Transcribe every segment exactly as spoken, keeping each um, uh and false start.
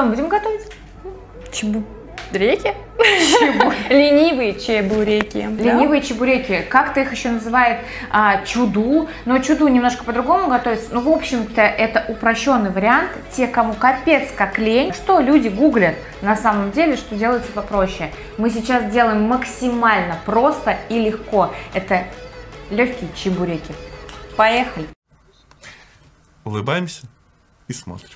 Что мы будем готовить? Чебуреки? Чебу... Ленивые чебуреки. Ленивые да? чебуреки. Как то их еще называют? А, чуду. Но чуду немножко по-другому готовится. Ну, в общем-то, это упрощенный вариант. Те, кому капец как лень. Что люди гуглят на самом деле, что делается попроще. Мы сейчас делаем максимально просто и легко. Это легкие чебуреки. Поехали. Улыбаемся и смотрим.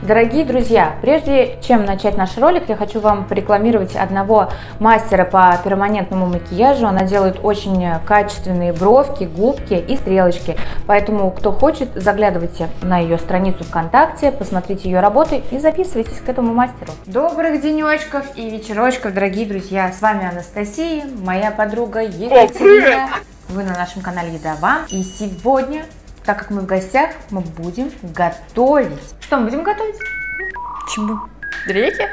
Дорогие друзья, прежде чем начать наш ролик, я хочу вам порекламировать одного мастера по перманентному макияжу. Она делает очень качественные бровки, губки и стрелочки. Поэтому, кто хочет, заглядывайте на ее страницу ВКонтакте, посмотрите ее работы и записывайтесь к этому мастеру. Добрых денечков и вечерочков, дорогие друзья! С вами Анастасия, моя подруга Екатерина. Вы на нашем канале ЕдаВам. И сегодня... Так как мы в гостях, мы будем готовить. Что мы будем готовить? Чебуреки?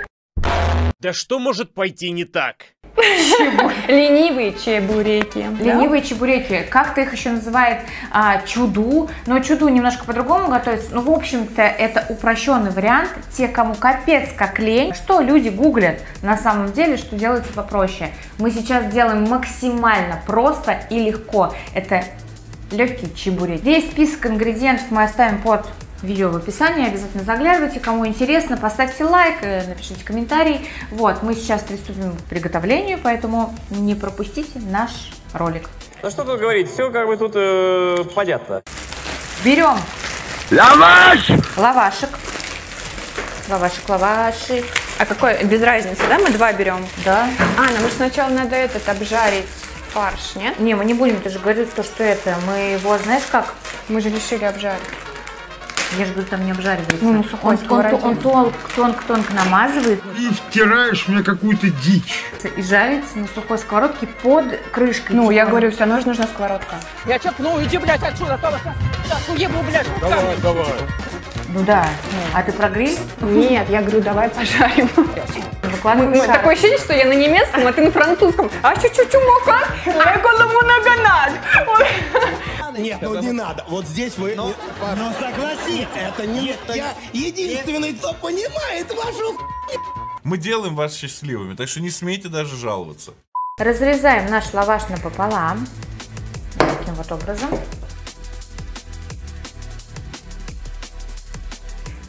Да что может пойти не так? Чебу... Ленивые чебуреки. Ленивые да? чебуреки. Как-то их еще называют а, чуду. Но чуду немножко по-другому готовится. Ну, в общем-то, это упрощенный вариант. Те, кому капец как лень. Что люди гуглят на самом деле, что делается попроще. Мы сейчас делаем максимально просто и легко. Это... легкие чебуреки. Весь список ингредиентов мы оставим под видео в описании. Обязательно заглядывайте. Кому интересно, поставьте лайк, напишите комментарий. Вот, мы сейчас приступим к приготовлению, поэтому не пропустите наш ролик. Ну что тут говорить, все как бы тут э, понятно. Берем лаваш! Лавашек. Лавашек, лаваши. А какой? Без разницы, да? Мы два берем? Да. А, нам сначала надо этот обжарить. Фарш, нет? Не, мы не будем, ты же говоришь, то, что это. Мы его, знаешь как? Мы же решили обжарить. Я же говорю, там не обжаривается. Ну, он тонко-тонко намазывает. И втираешь мне какую-то дичь. И жарится на сухой сковородке под крышкой. Ну, я говорю, все, нужна нужна сковородка. Я чапну, иди, блядь, отсюда. Сейчас уебу, блядь. Давай, давай. Ну да. А ты про гриль? Нет, я говорю, давай пожарим. Выкладываем. Такое ощущение, что я на немецком, а ты на французском. А чу-чу-чу макар? Нет, ну не надо. Вот здесь вы... Но согласись, это не... Я единственный, кто понимает вашу... Мы делаем вас счастливыми, так что не смейте даже жаловаться. Разрезаем наш лаваш напополам. Таким вот образом.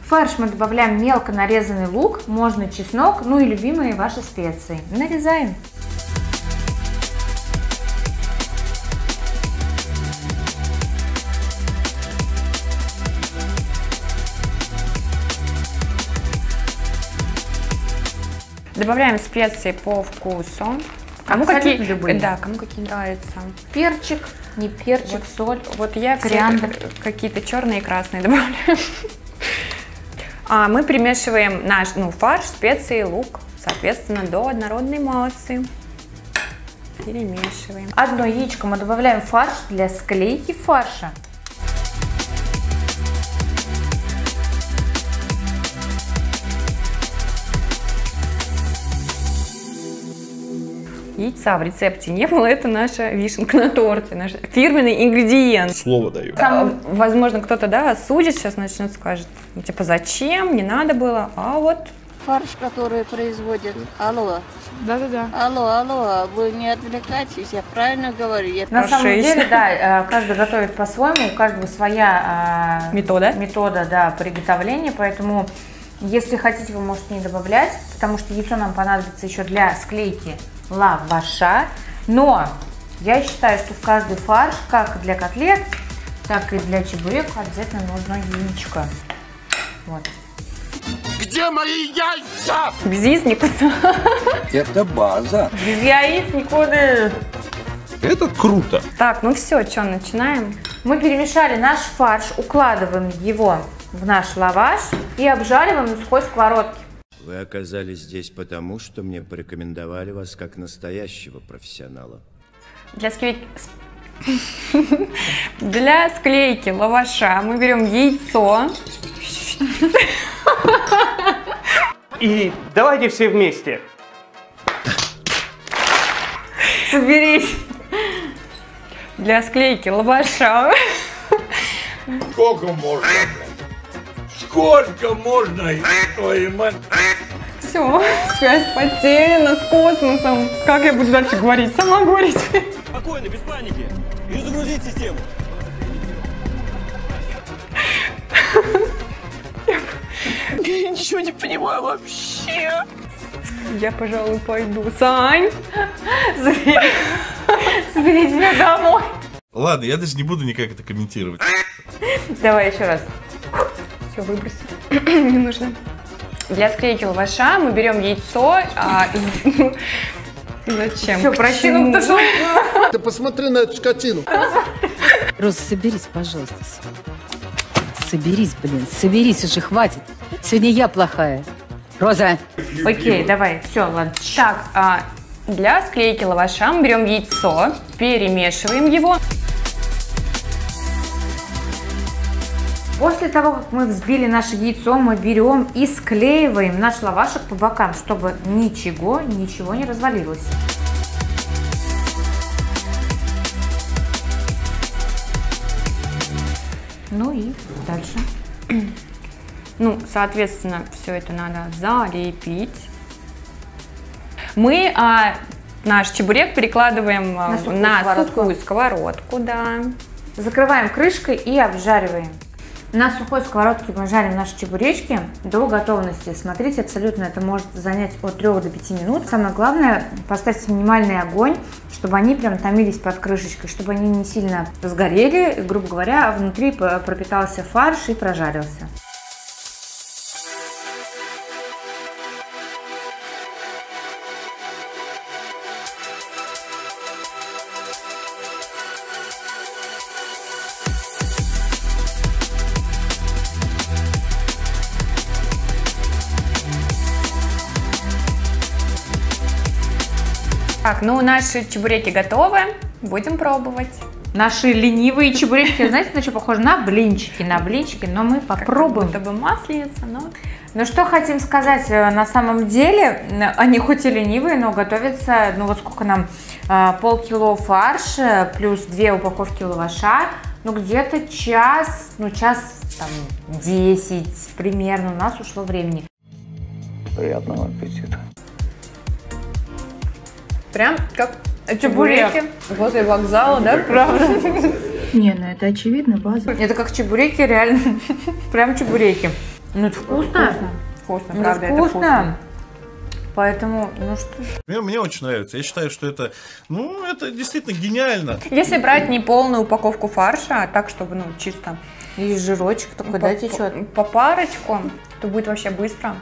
В фарш мы добавляем мелко нарезанный лук, можно чеснок, ну и любимые ваши специи. Нарезаем. Добавляем специи по вкусу. Кому какие любые. Да, кому какие нравятся. Перчик, не перчик, вот, соль. Вот я какие-то черные и красные добавляю. А мы примешиваем наш ну, фарш, специи, лук, соответственно, до однородной массы. Перемешиваем. Одно яичко мы добавляем в фарш для склейки фарша. Яйца в рецепте не было, это наша вишенка на торте, наш фирменный ингредиент. Слово даю. Там, возможно, кто-то, да, осудит, сейчас начнет, скажет, типа, зачем, не надо было, а вот. Фарш, который производит, алло. Да-да-да. Алло, алло, вы не отвлекайтесь, я правильно говорю? Я... На самом деле, да, каждый готовит по-своему, у каждого своя метода, метода да, приготовления, поэтому... Если хотите, вы можете не добавлять, потому что яйцо нам понадобится еще для склейки лаваша. Но я считаю, что в каждый фарш, как для котлет, так и для чебурек, обязательно нужно яичко. Вот. Где мои яйца? Без яиц никуда. Это база. Без яиц никуда. Это круто. Так, ну все, что, начинаем? Мы перемешали наш фарш, укладываем его в наш лаваш и обжариваем на сухой сковородке. Вы оказались здесь потому, что мне порекомендовали вас как настоящего профессионала. Для, склей... Для склейки лаваша мы берем яйцо. И давайте все вместе. Соберись. Для склейки лаваша. Сколько можно? Сколько можно? Твою мать. Все, связь потеряна с космосом. Как я буду дальше говорить? Сама говорить. Спокойно, без паники. И загрузить систему. Я ничего не понимаю вообще. Я, пожалуй, пойду. Сань, забери меня домой. Ладно, я даже не буду никак это комментировать. Давай еще раз. Все, выброси. Не нужно. Для склейки лаваша мы берем яйцо. А... Зачем? Все, прощай. Ты посмотри на эту скотину. Роза, соберись, пожалуйста. Соберись, блин, соберись уже, хватит. Сегодня я плохая. Роза. Окей, давай, все, ладно. Так, а для склейки лаваша мы берем яйцо, перемешиваем его. После того, как мы взбили наше яйцо, мы берем и склеиваем наш лавашек по бокам, чтобы ничего, ничего не развалилось. Ну и дальше. Ну, соответственно, все это надо залепить. Мы а, наш чебурек перекладываем на сухую, на сковородку. сухую сковородку, да. Закрываем крышкой и обжариваем. На сухой сковородке мы жарим наши чебуречки до готовности. Смотрите, абсолютно это может занять от трёх до пяти минут. Самое главное, поставьте минимальный огонь, чтобы они прям томились под крышечкой, чтобы они не сильно сгорели, грубо говоря, а внутри пропитался фарш и прожарился. Так, ну наши чебуреки готовы, будем пробовать. Наши ленивые чебуреки, знаете, на что похоже? На блинчики, на блинчики, но мы попробуем. Как будто бы масленица, но... Ну что хотим сказать, на самом деле, они хоть и ленивые, но готовятся, ну вот сколько нам, полкило фарша, плюс две упаковки лаваша, ну где-то час, ну час там десять примерно у нас ушло времени. Приятного аппетита. Прям как чебуреки. чебуреки возле вокзала, да, правда? Не, ну это очевидно, база. Это как чебуреки, реально. Прям чебуреки. Ну это вкусно. Вкусно, вкусно правда, вкусно. это вкусно. Поэтому, ну что... Мне, мне очень нравится. Я считаю, что это, ну, это действительно гениально. Если брать не полную упаковку фарша, а так, чтобы, ну, чисто... И жирочек такой, да, течет? По парочку, то будет вообще быстро.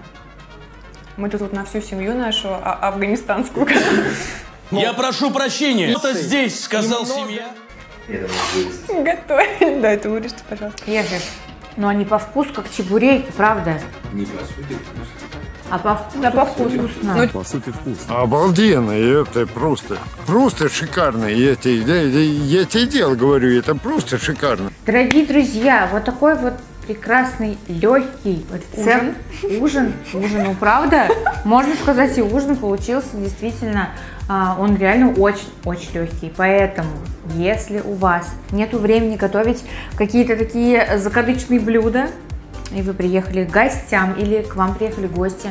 Мы тут вот на всю семью нашу, а афганистанскую. Я прошу прощения. Кто-то здесь сказал семья. Готовить. Да, это вырежьте, пожалуйста. Ешь. Но они по вкусу как чебуреки, правда? Не по сути вкусно. А по вкусу? Да, по вкусу. По сути вкусно. Обалденно, это просто, просто шикарно. Я тебе дело говорю, это просто шикарно. Дорогие друзья, вот такой вот прекрасный, легкий рецепт. Ужин. Ужин, ужин, ну правда, можно сказать, и ужин получился действительно, он реально очень-очень легкий. Поэтому, если у вас нет времени готовить какие-то такие закадычные блюда, и вы приехали к гостям, или к вам приехали гости,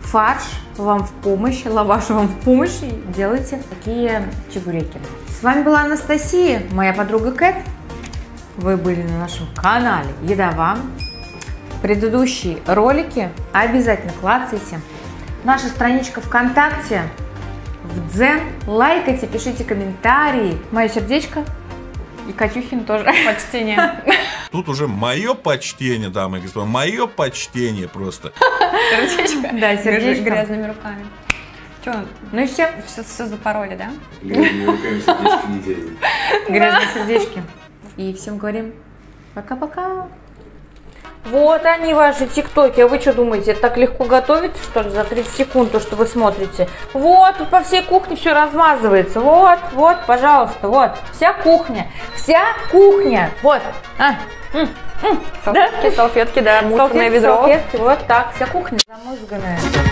фарш вам в помощь, лаваш вам в помощь, и делайте такие чебуреки. С вами была Анастасия, моя подруга Кэт. Вы были на нашем канале ЕдаВам. Предыдущие ролики обязательно клацайте. Наша страничка ВКонтакте, в Дзен. Лайкайте, пишите комментарии. Мое сердечко и Катюхин тоже. Почтение. Тут уже мое почтение, дамы и господа. Мое почтение просто. Сердечко. Да, сердечко. Грязными руками. Че, ну и все? Все, все запороли, да? Грязными руками сердечки не делают. Грязные сердечки. И всем говорим пока-пока. Вот они, ваши тиктоки. А вы что думаете, так легко готовится, что ли, за тридцать секунд, то, что вы смотрите? Вот, тут по всей кухне все размазывается. Вот, вот, пожалуйста, вот. Вся кухня, вся кухня. Вот. А. М -м -м. Салфетки, да? салфетки, да, мусорное ведро. Салфетки, вот так, вся кухня замызганная.